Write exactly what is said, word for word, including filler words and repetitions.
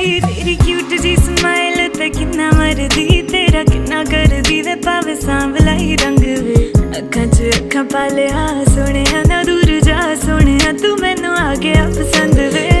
तेरी क्यूट जी स्माइल ते किन्ना मरदी, तेरा किन्ना करदी वे पावे सांवला ही रंग वे। अखा च अखा पाले हा सोने ना दूर जा सोने, तू मैनू आ गया पसंद वे।